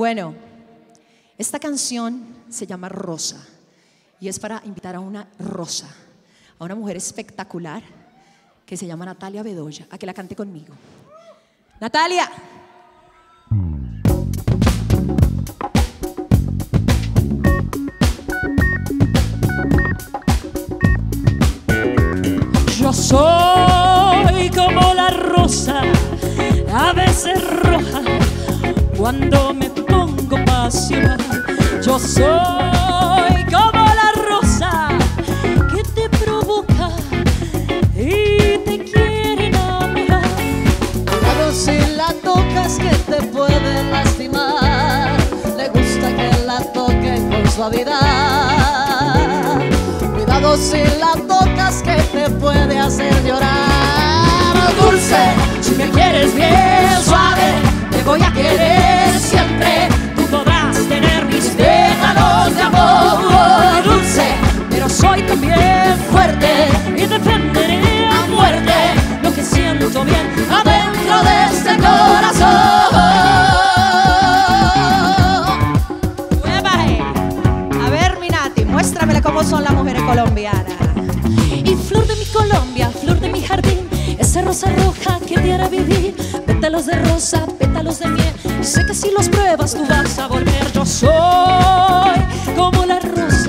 Bueno, esta canción se llama Rosa y es para invitar a una rosa, a una mujer espectacular que se llama Natalia Bedoya, a que la cante conmigo. Natalia. Yo soy como la rosa, a veces roja, cuando me pongo pasión. Yo soy como la rosa que te provoca y te quiere enamorar. Claro, si la tocas que te puede lastimar, le gusta que la toquen con suavidad. Cuidado si la tocas que te puede hacer llorar. Dulce, si me quieres bien suave, te voy a querer siempre. Tú podrás tener mis pétalos de amor dulce, pero soy también fuerte y defenderé a muerte lo que siento bien adentro de este corazón. ¡Muévame! A ver, mi Nati, muéstramele cómo son las mujeres colombianas. Y flor de mi Colombia, flor de mi jardín, esa rosa roja que te hará vivir. Pétalos de rosa, pétalos de miel, sé que si los pruebas tú vas a volver. Yo soy como la rosa,